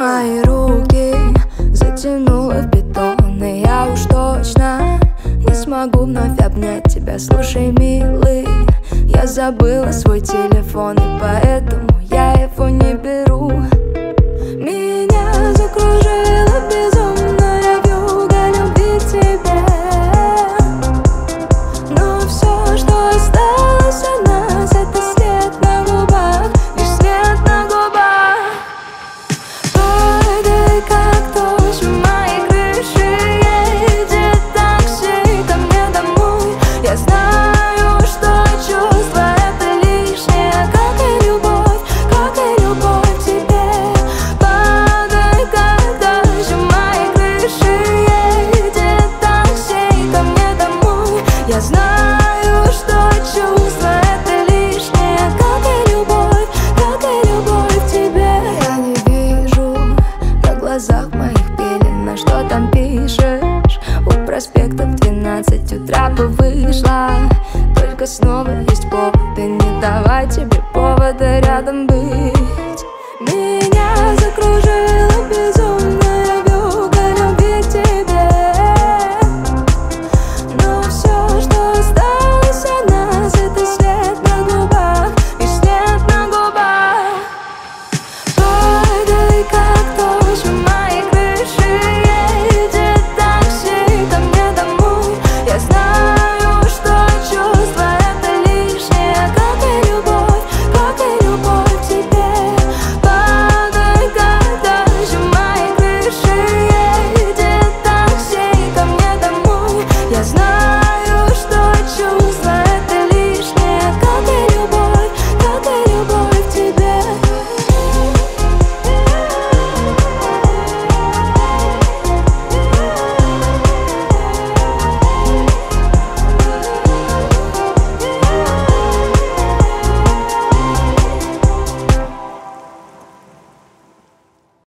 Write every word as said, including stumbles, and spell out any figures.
Мои руки затянуло в бетон, и я уж точно не смогу вновь обнять тебя. Слушай, милый, я забыла свой телефон, и поэтому я его не беру. Меня закружила безумная вьюга любви к тебе, но все, что осталось от нас, это след на губах, лишь след на губах. Прыгай, как дождь, в моей крыше едет такси ко мне домой. Я знаю, что чувство это лишнее, как и любовь, как и любовь к тебе. Падай, как дождь, в моей крыше едет такси ко мне домой. Я знаю, что чувство это лишнее, как и любовь, как и любовь к тебе. Я не вижу на глазах моих пелена, что там пишешь. У проспекта в двенадцать утра бы вышла, только снова есть повод, и не давай тебе повода рядом быть.